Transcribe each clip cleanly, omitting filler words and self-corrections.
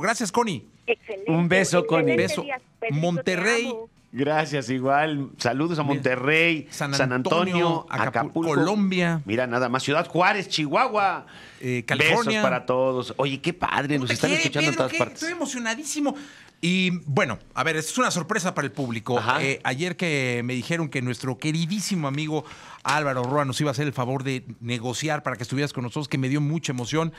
Gracias, Connie. Excelente. Un beso, Connie. Un beso. Monterrey. Gracias, igual. Saludos a Monterrey, San Antonio, Acapulco, Colombia. Mira, nada más. Ciudad Juárez, Chihuahua. California. Besos para todos. Oye, qué padre. Nos están escuchando en todas partes. Estoy emocionadísimo. Y bueno, a ver, esto es una sorpresa para el público. Ayer que me dijeron que nuestro queridísimo amigo Álvaro Roa nos iba a hacer el favor de negociar para que estuvieras con nosotros, que me dio mucha emoción.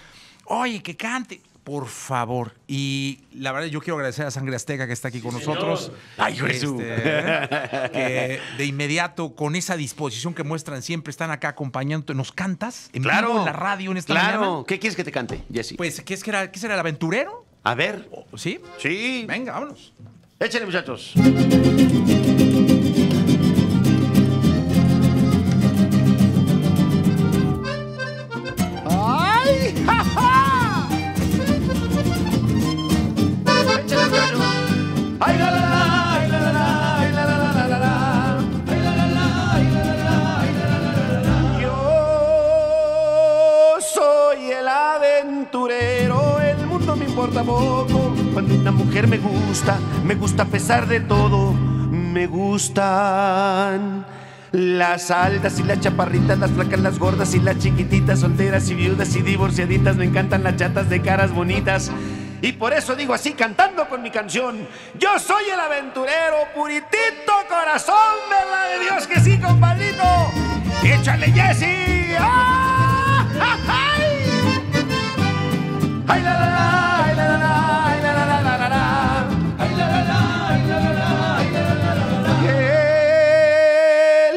Oye, que cante, por favor. Y la verdad, yo quiero agradecer a Sangre Azteca que está aquí con nosotros. ¡Ay, Jesús! Que de inmediato, con esa disposición que muestran siempre, están acá acompañando. ¿Nos cantas? En vivo, en la radio, en esta mañana. ¿Qué quieres que te cante, Jessy? Pues, ¿qué será? ¿El aventurero? A ver. ¿Sí? Sí. Venga, vámonos. Échale, muchachos. ¡Ay! ¡Ja, ja! Échale, muchachos. ¡Ay, la, la, la! ¡Ay, la, la, la! ¡Ay, la, la, la, la, la! ¡Ay, la, la, la! ¡Ay, la, la, la! ¡Ay, la, la, la, la! Yo soy el aventurero. No me importa poco, cuando una mujer me gusta a pesar de todo. Me gustan las altas y las chaparritas, las flacas, las gordas y las chiquititas, solteras y viudas y divorciaditas. Me encantan las chatas de caras bonitas. Y por eso digo así, cantando con mi canción: yo soy el aventurero, puritito corazón, verdad de Dios que sí, compadrito. ¡Échale, Jessy! ¡Ah! ¡Ja, ja! ¡Ay, la, la, la! ¡Ay, la, la, la! ¡Ay, la, la, la, la, la, la! ¡Ay, la, la, la! ¡Ay, la, la, la! ¡Ay, la, la, la, la!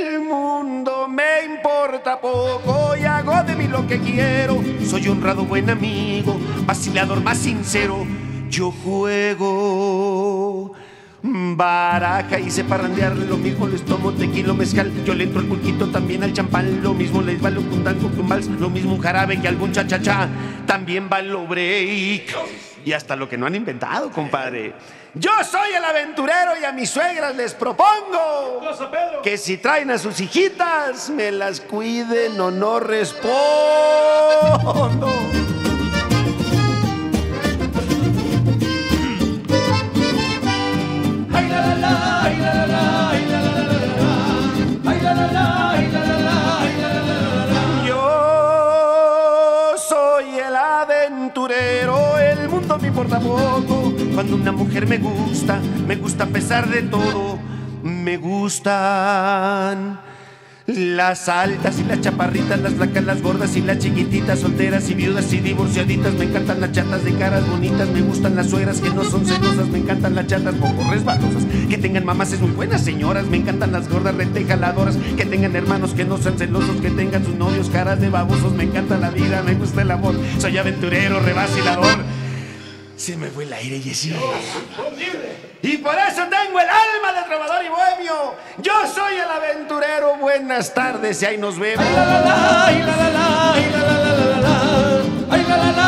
El mundo me importa poco y hago de mí lo que quiero. Soy honrado, buen amigo, vacilador más sincero. Yo juego baraja y sé parrandearle, lo mismo les tomo tequila, mezcal. Yo le entro al pulquito, también al champán, lo mismo les valo con tango, con vals, lo mismo un jarabe que algún cha-cha-cha, también valo break y hasta lo que no han inventado, compadre. Yo soy el aventurero y a mis suegras les propongo que si traen a sus hijitas me las cuiden o no respondo. Yo soy el aventurero, el mundo me importa poco. Cuando una mujer me gusta a pesar de todo. Me gustan las altas y las chaparritas, las flacas, las gordas y las chiquititas, solteras y viudas y divorciaditas. Me encantan las chatas de caras bonitas, me gustan las suegras que no son celosas. Me encantan las chatas poco resbalosas, que tengan mamás es muy buenas señoras. Me encantan las gordas rentejaladoras, que tengan hermanos que no sean celosos, que tengan sus novios caras de babosos. Me encanta la vida, me gusta el amor. Soy aventurero, revacilador. Se me fue el aire, Jesús. Y por eso tengo el alma de trovador y bohemio. Yo soy el aventurero. Buenas tardes y ahí nos vemos. Ay, la, la, la, ay, la, la, la, ay, la, la, la, la, ay, la, la, la.